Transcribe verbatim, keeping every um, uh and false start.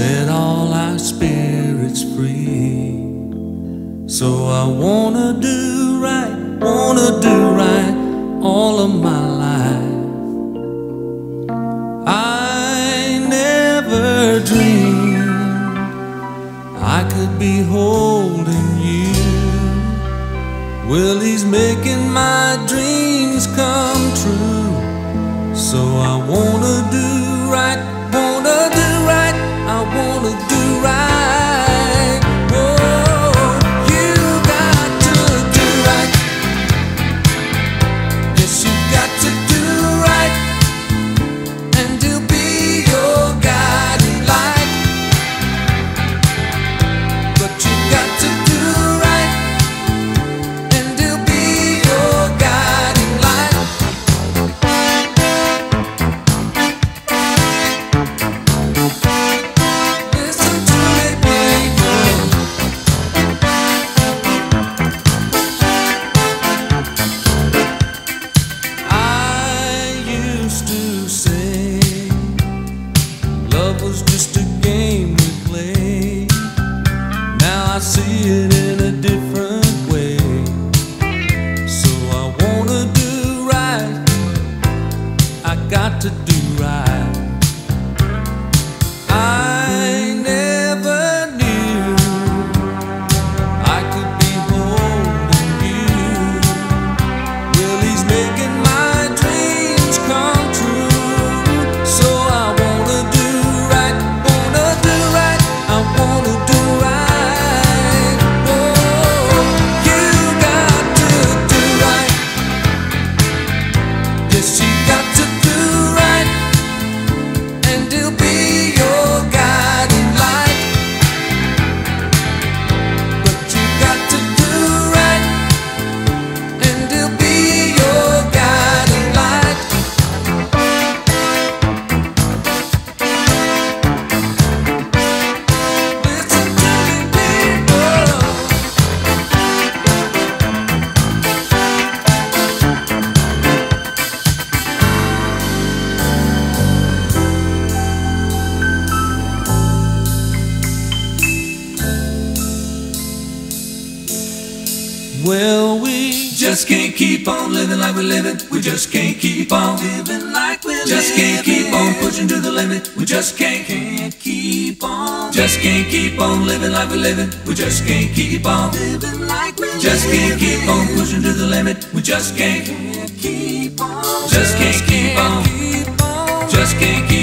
set all our spirits free. So I wanna do right, wanna do right all of my life. I never dreamed I could be holding you. Well, he's making my dreams come true. So I wanna do right, wanna do right, I wanna do right. Oh, you got to do right. Yes, you got to do right, and he'll be your guiding light. But you got to do right, and he'll be your guiding light. Was just a game we played. Now I see it in a different way. So I wanna do right, I got to do right. I never knew I could be holding you. Well, he's making my dreams come. Well, we just can't keep on living like we're living. We just can't keep on living like we're living. Just can't keep on pushing to the limit. We just can't, can't keep on. Just can't keep on living like we're living. We just can't keep on living like we're living. Just can't keep on pushing to the limit. We just can't, can't keep on. Just can't keep on. Just can't keep on.